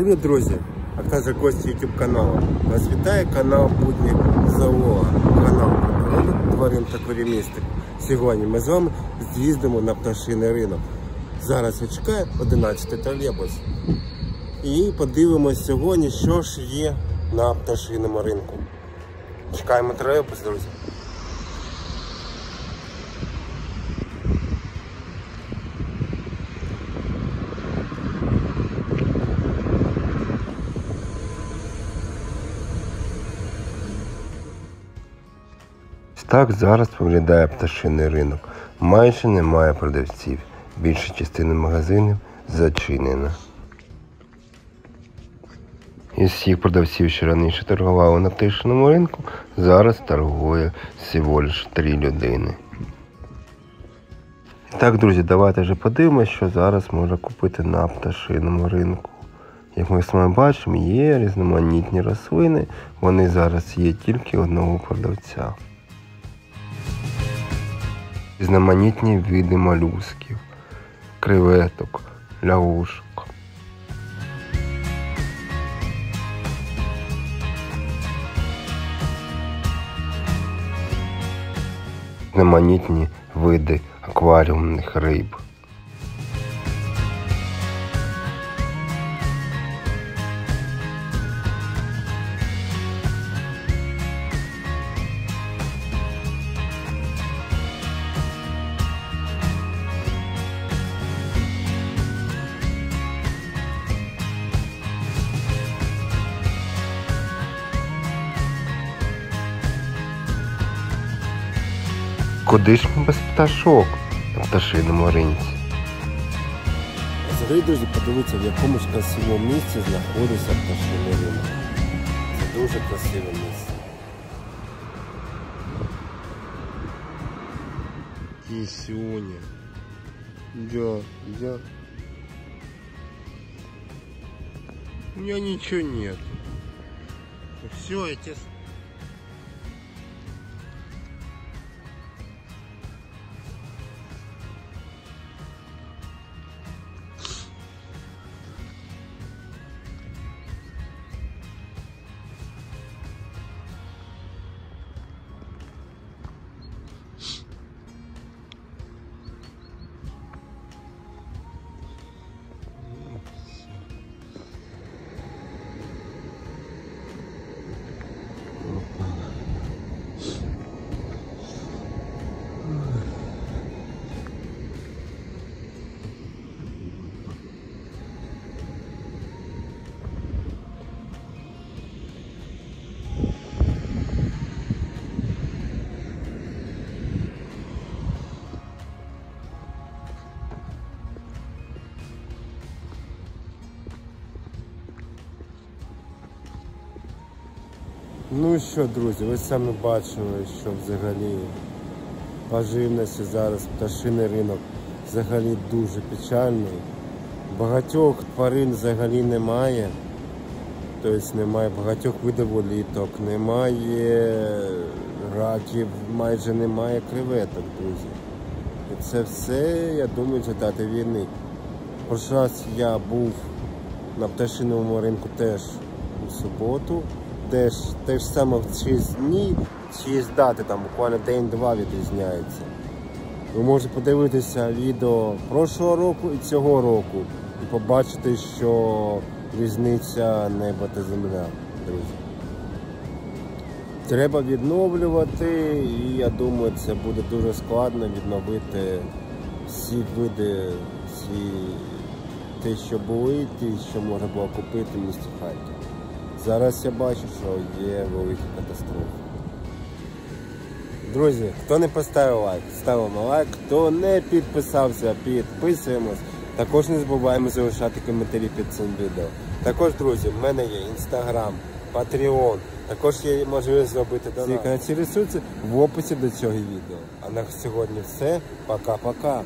Привіт, друзі! А також гості YouTube каналу. Вас вітає канал Путник Зооа, канал про тварин та тваринництво. Сьогодні ми з вами з'їздимо на пташиний ринок. Зараз я чекаю 11-й тролейбус. І подивимось сьогодні, що ж є на пташиному ринку. Чекаємо тролейбус, друзі. Так зараз виглядає пташиний ринок. Майже немає продавців. Більша частина магазинів зачинена. Із всіх продавців, що раніше торгували на пташиному ринку, зараз торгує всього лише 3 людини. І так, друзі, давайте вже подивимося, що зараз можна купити на пташиному ринку. Як ми з вами бачимо, є різноманітні рослини, вони зараз є тільки одного продавця. Різноманітні види молюсків, креветок, лягушок. Різноманітні види акваріумних риб. Куди ж ми без пташок на пташиному ринці? Взагалі, друзі, подивіться, в якомусь красивому місці знаходиться пташиний ринок. Це дуже красиве місце. Кисюня. Да. У мене нічого нет. Все, я тебе... Ну і що, друзі, ви самі бачили, що взагалі по живності зараз пташиний ринок взагалі дуже печальний. Багатьох тварин взагалі немає, тобто немає багатьох видів літок, немає раків, майже немає креветок, друзі. І це все, я думаю, результати війни. Перший раз я був на пташиному ринку теж у суботу. Те ж саме в 6 днів, 6 дати, там буквально день-два відрізняється. Ви можете подивитися відео прошлого року і цього року і побачити, що різниця неба та земля, друзі. Треба відновлювати, і я думаю, це буде дуже складно відновити всі види, те, що були, те, що можна було купити в місті Харків. Зараз я бачу, що є великі катастрофи. Друзі, хто не поставив лайк, ставимо лайк. Хто не підписався, підписуємось. Також не забуваємо залишати коментарі під цим відео. Також, друзі, в мене є Instagram, Patreon. Також є можливість зробити донат. Всі ресурси в описі до цього відео. А на сьогодні все. Пока-пока.